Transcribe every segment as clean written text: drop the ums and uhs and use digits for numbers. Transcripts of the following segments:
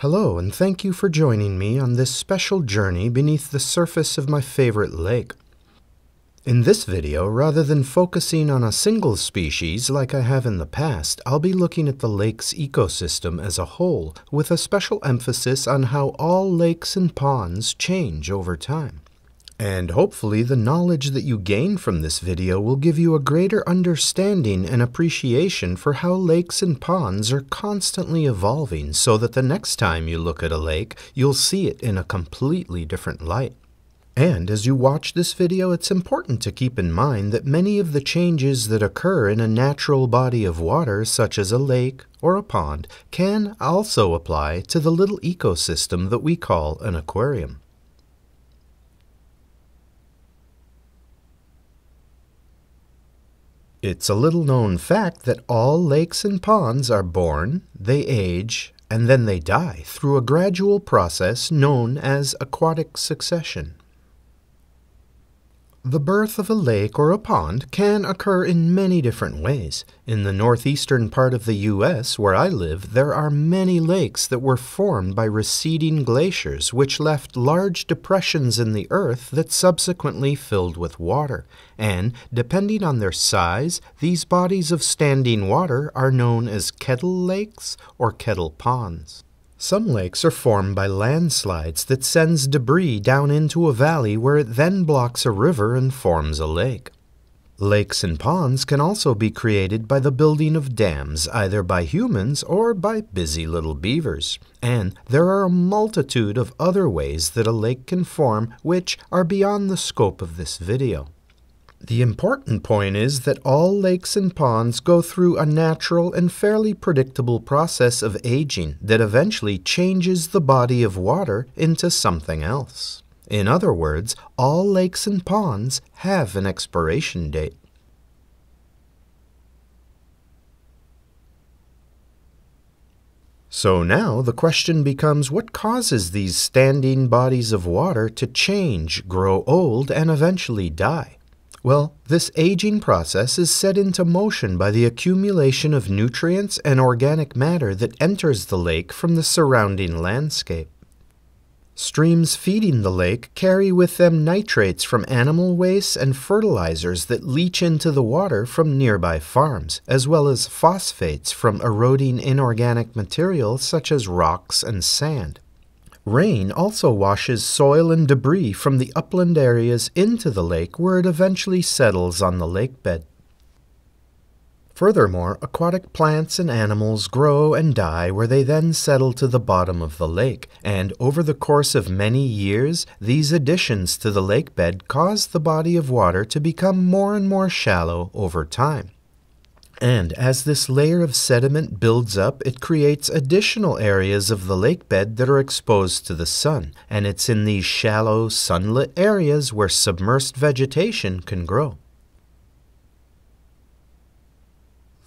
Hello, and thank you for joining me on this special journey beneath the surface of my favorite lake. In this video, rather than focusing on a single species like I have in the past, I'll be looking at the lake's ecosystem as a whole, with a special emphasis on how all lakes and ponds change over time. And hopefully the knowledge that you gain from this video will give you a greater understanding and appreciation for how lakes and ponds are constantly evolving so that the next time you look at a lake, you'll see it in a completely different light. And as you watch this video, it's important to keep in mind that many of the changes that occur in a natural body of water, such as a lake or a pond, can also apply to the little ecosystem that we call an aquarium. It's a little-known fact that all lakes and ponds are born, they age, and then they die through a gradual process known as aquatic succession. The birth of a lake or a pond can occur in many different ways. In the northeastern part of the U.S., where I live, there are many lakes that were formed by receding glaciers, which left large depressions in the earth that subsequently filled with water. And, depending on their size, these bodies of standing water are known as kettle lakes or kettle ponds. Some lakes are formed by landslides that sends debris down into a valley where it then blocks a river and forms a lake. Lakes and ponds can also be created by the building of dams, either by humans or by busy little beavers. And there are a multitude of other ways that a lake can form which are beyond the scope of this video. The important point is that all lakes and ponds go through a natural and fairly predictable process of aging that eventually changes the body of water into something else. In other words, all lakes and ponds have an expiration date. So now the question becomes, what causes these standing bodies of water to change, grow old, and eventually die? Well, this aging process is set into motion by the accumulation of nutrients and organic matter that enters the lake from the surrounding landscape. Streams feeding the lake carry with them nitrates from animal waste and fertilizers that leach into the water from nearby farms, as well as phosphates from eroding inorganic material such as rocks and sand. Rain also washes soil and debris from the upland areas into the lake where it eventually settles on the lakebed. Furthermore, aquatic plants and animals grow and die where they then settle to the bottom of the lake, and over the course of many years, these additions to the lakebed cause the body of water to become more and more shallow over time. And as this layer of sediment builds up, it creates additional areas of the lakebed that are exposed to the sun, and it's in these shallow, sunlit areas where submerged vegetation can grow.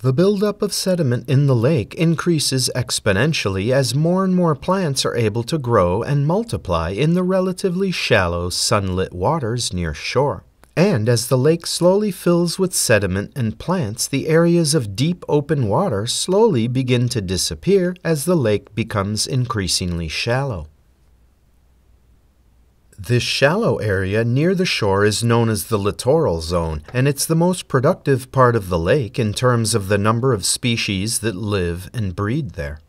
The buildup of sediment in the lake increases exponentially as more and more plants are able to grow and multiply in the relatively shallow, sunlit waters near shore. And as the lake slowly fills with sediment and plants, the areas of deep open water slowly begin to disappear as the lake becomes increasingly shallow. This shallow area near the shore is known as the littoral zone, and it's the most productive part of the lake in terms of the number of species that live and breed there.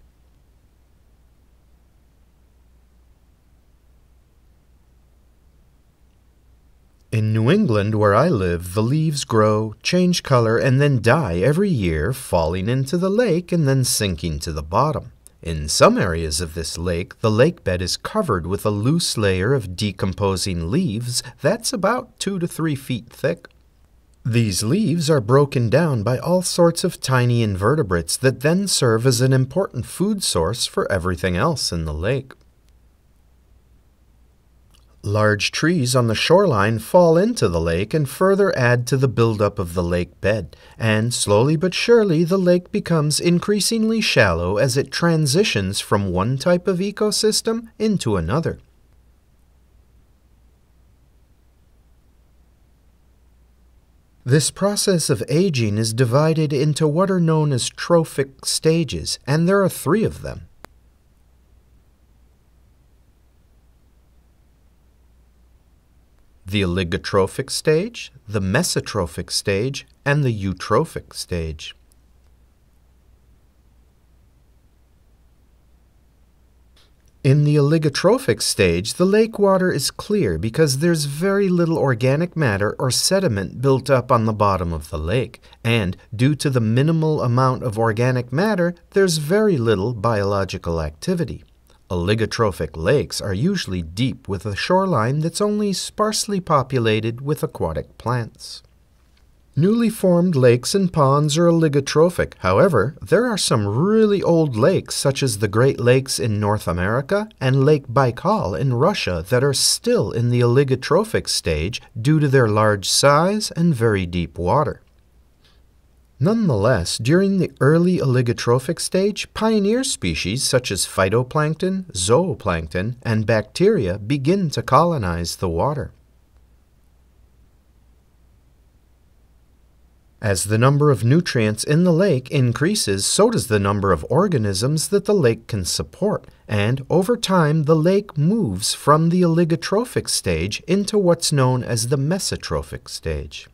In New England, where I live, the leaves grow, change color, and then die every year, falling into the lake and then sinking to the bottom. In some areas of this lake, the lakebed is covered with a loose layer of decomposing leaves that's about 2 to 3 feet thick. These leaves are broken down by all sorts of tiny invertebrates that then serve as an important food source for everything else in the lake. Large trees on the shoreline fall into the lake and further add to the buildup of the lake bed, and slowly but surely the lake becomes increasingly shallow as it transitions from one type of ecosystem into another. This process of aging is divided into what are known as trophic stages, and there are 3 of them. the oligotrophic stage, the mesotrophic stage, and the eutrophic stage. In the oligotrophic stage, the lake water is clear because there's very little organic matter or sediment built up on the bottom of the lake, and due to the minimal amount of organic matter, there's very little biological activity. Oligotrophic lakes are usually deep with a shoreline that's only sparsely populated with aquatic plants. Newly formed lakes and ponds are oligotrophic. However, there are some really old lakes such as the Great Lakes in North America and Lake Baikal in Russia that are still in the oligotrophic stage due to their large size and very deep water. Nonetheless, during the early oligotrophic stage, pioneer species such as phytoplankton, zooplankton, and bacteria begin to colonize the water. As the number of nutrients in the lake increases, so does the number of organisms that the lake can support, and over time the lake moves from the oligotrophic stage into what's known as the mesotrophic stage.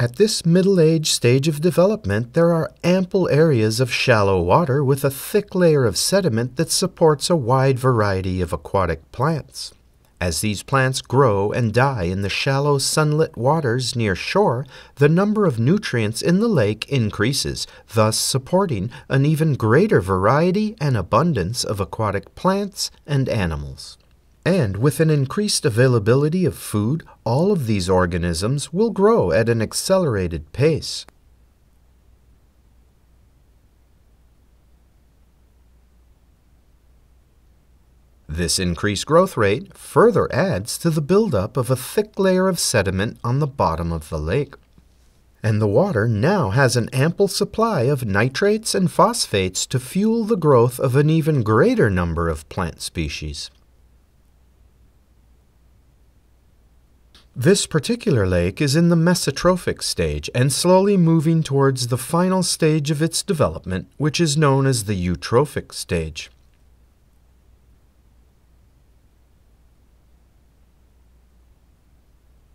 At this middle age stage of development, there are ample areas of shallow water with a thick layer of sediment that supports a wide variety of aquatic plants. As these plants grow and die in the shallow sunlit waters near shore, the number of nutrients in the lake increases, thus supporting an even greater variety and abundance of aquatic plants and animals. And with an increased availability of food, all of these organisms will grow at an accelerated pace. This increased growth rate further adds to the buildup of a thick layer of sediment on the bottom of the lake. And the water now has an ample supply of nitrates and phosphates to fuel the growth of an even greater number of plant species. This particular lake is in the mesotrophic stage and slowly moving towards the final stage of its development, which is known as the eutrophic stage.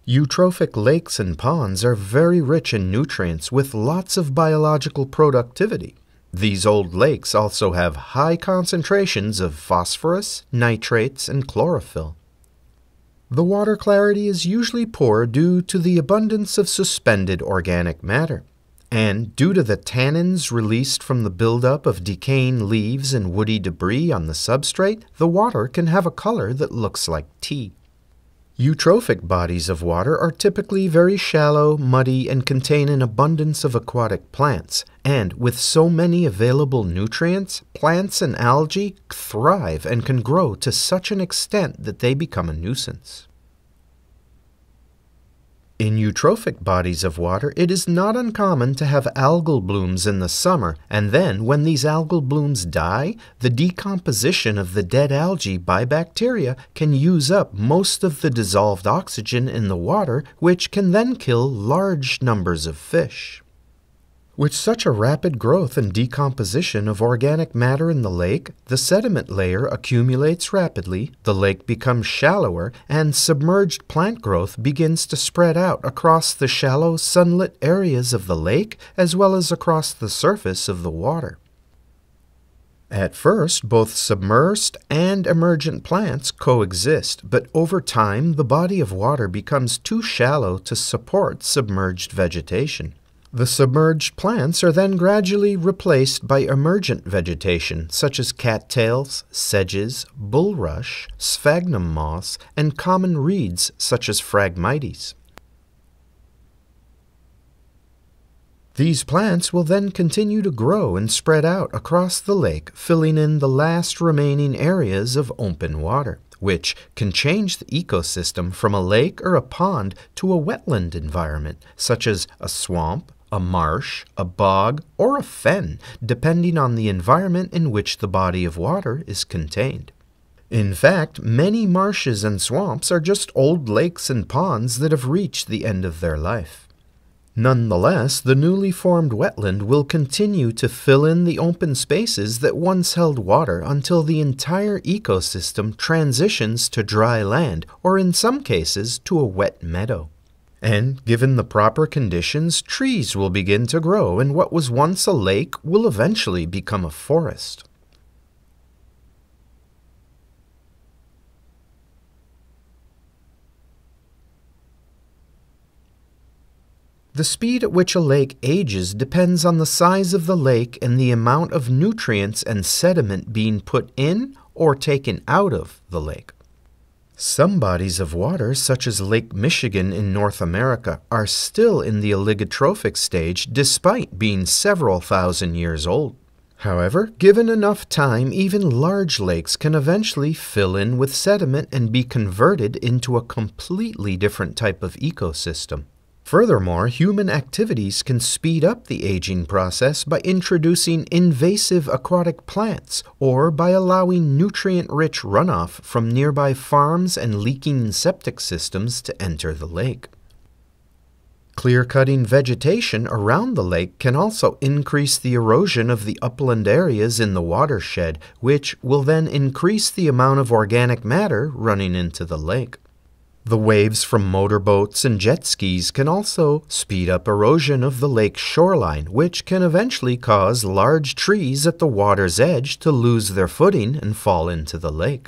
Eutrophic lakes and ponds are very rich in nutrients with lots of biological productivity. These old lakes also have high concentrations of phosphorus, nitrates, and chlorophyll. The water clarity is usually poor due to the abundance of suspended organic matter, and due to the tannins released from the buildup of decaying leaves and woody debris on the substrate, the water can have a color that looks like tea. Eutrophic bodies of water are typically very shallow, muddy, and contain an abundance of aquatic plants, and with so many available nutrients, plants and algae thrive and can grow to such an extent that they become a nuisance. In eutrophic bodies of water, it is not uncommon to have algal blooms in the summer, and then when these algal blooms die, the decomposition of the dead algae by bacteria can use up most of the dissolved oxygen in the water, which can then kill large numbers of fish. With such a rapid growth and decomposition of organic matter in the lake, the sediment layer accumulates rapidly, the lake becomes shallower, and submerged plant growth begins to spread out across the shallow, sunlit areas of the lake as well as across the surface of the water. At first, both submerged and emergent plants coexist, but over time, the body of water becomes too shallow to support submerged vegetation. The submerged plants are then gradually replaced by emergent vegetation such as cattails, sedges, bulrush, sphagnum moss, and common reeds such as Phragmites. These plants will then continue to grow and spread out across the lake, filling in the last remaining areas of open water, which can change the ecosystem from a lake or a pond to a wetland environment such as a swamp, a marsh, a bog, or a fen, depending on the environment in which the body of water is contained. In fact, many marshes and swamps are just old lakes and ponds that have reached the end of their life. Nonetheless, the newly formed wetland will continue to fill in the open spaces that once held water until the entire ecosystem transitions to dry land, or in some cases, to a wet meadow. And, given the proper conditions, trees will begin to grow, and what was once a lake will eventually become a forest. The speed at which a lake ages depends on the size of the lake and the amount of nutrients and sediment being put in or taken out of the lake. Some bodies of water, such as Lake Michigan in North America, are still in the oligotrophic stage despite being several thousand years old. However, given enough time, even large lakes can eventually fill in with sediment and be converted into a completely different type of ecosystem. Furthermore, human activities can speed up the aging process by introducing invasive aquatic plants or by allowing nutrient-rich runoff from nearby farms and leaking septic systems to enter the lake. Clear-cutting vegetation around the lake can also increase the erosion of the upland areas in the watershed, which will then increase the amount of organic matter running into the lake. The waves from motorboats and jet skis can also speed up erosion of the lake's shoreline, which can eventually cause large trees at the water's edge to lose their footing and fall into the lake.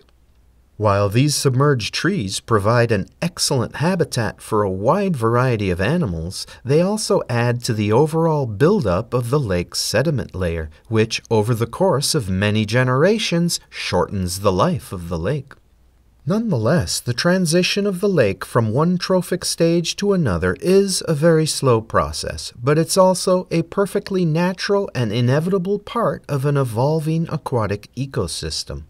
While these submerged trees provide an excellent habitat for a wide variety of animals, they also add to the overall buildup of the lake's sediment layer, which over the course of many generations shortens the life of the lake. Nonetheless, the transition of the lake from one trophic stage to another is a very slow process, but it's also a perfectly natural and inevitable part of an evolving aquatic ecosystem.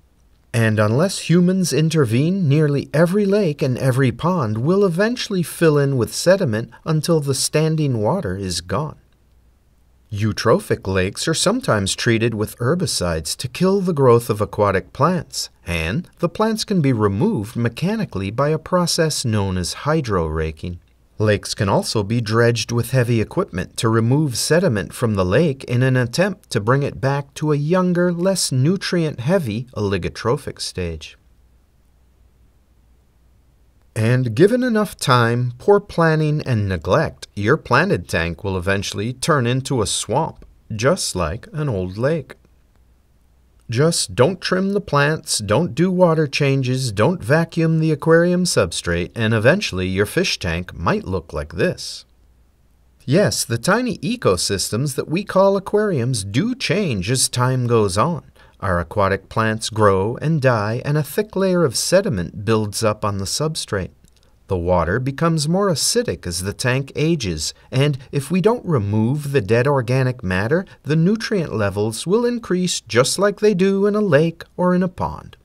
And unless humans intervene, nearly every lake and every pond will eventually fill in with sediment until the standing water is gone. Eutrophic lakes are sometimes treated with herbicides to kill the growth of aquatic plants, and the plants can be removed mechanically by a process known as hydroraking. Lakes can also be dredged with heavy equipment to remove sediment from the lake in an attempt to bring it back to a younger, less nutrient-heavy oligotrophic stage. And given enough time, poor planning, and neglect, your planted tank will eventually turn into a swamp, just like an old lake. Just don't trim the plants, don't do water changes, don't vacuum the aquarium substrate, and eventually your fish tank might look like this. Yes, the tiny ecosystems that we call aquariums do change as time goes on. Our aquatic plants grow and die, and a thick layer of sediment builds up on the substrate. The water becomes more acidic as the tank ages, and if we don't remove the dead organic matter, the nutrient levels will increase just like they do in a lake or in a pond.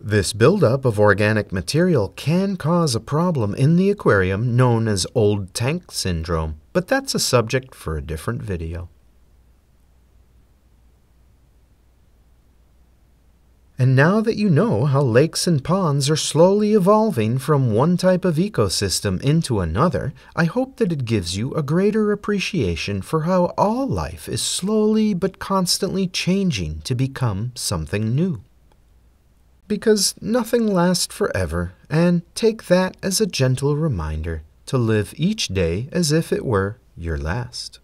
This buildup of organic material can cause a problem in the aquarium known as old tank syndrome, but that's a subject for a different video. And now that you know how lakes and ponds are slowly evolving from one type of ecosystem into another, I hope that it gives you a greater appreciation for how all life is slowly but constantly changing to become something new. Because nothing lasts forever, and take that as a gentle reminder to live each day as if it were your last.